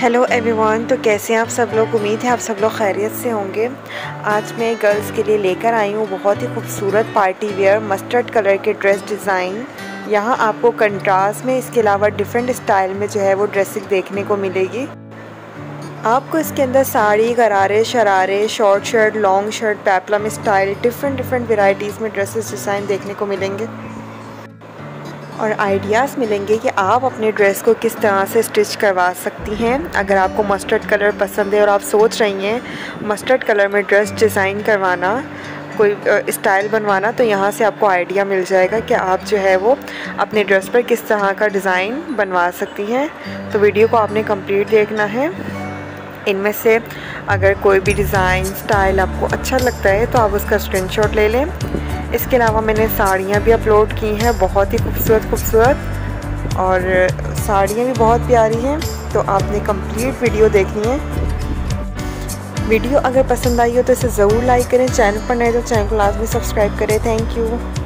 Hello everyone, तो कैसे हैं आप सब लोग। उम्मीद है आप सब लोग खैरियत से होंगे। आज मैं गर्ल्स के लिए लेकर आई हूँ बहुत ही खूबसूरत पार्टी वेयर मस्टर्ड कलर के ड्रेस डिज़ाइन। यहाँ आपको कंट्रास्ट में इसके अलावा डिफरेंट स्टाइल में जो है वो ड्रेसिंग देखने को मिलेगी। आपको इसके अंदर साड़ी, गरारे, शरारे, short shirt, long shirt, peplum style, different varieties में ड्रेसेस डिज़ाइन देखने को मिलेंगे और आइडियाज़ मिलेंगे कि आप अपने ड्रेस को किस तरह से स्टिच करवा सकती हैं। अगर आपको मस्टर्ड कलर पसंद है और आप सोच रही हैं मस्टर्ड कलर में ड्रेस डिज़ाइन करवाना, कोई स्टाइल बनवाना, तो यहाँ से आपको आइडिया मिल जाएगा कि आप जो है वो अपने ड्रेस पर किस तरह का डिज़ाइन बनवा सकती हैं। तो वीडियो को आपने कंप्लीट देखना है। इनमें से अगर कोई भी डिज़ाइन स्टाइल आपको अच्छा लगता है तो आप उसका स्क्रीनशॉट ले लें। इसके अलावा मैंने साड़ियाँ भी अपलोड की हैं, बहुत ही खूबसूरत और साड़ियाँ भी बहुत प्यारी हैं। तो आपने कंप्लीट वीडियो देखनी है। वीडियो अगर पसंद आई हो तो इसे ज़रूर लाइक करें। चैनल पर नए तो चैनल को लाजमी सब्सक्राइब करें। Thank you.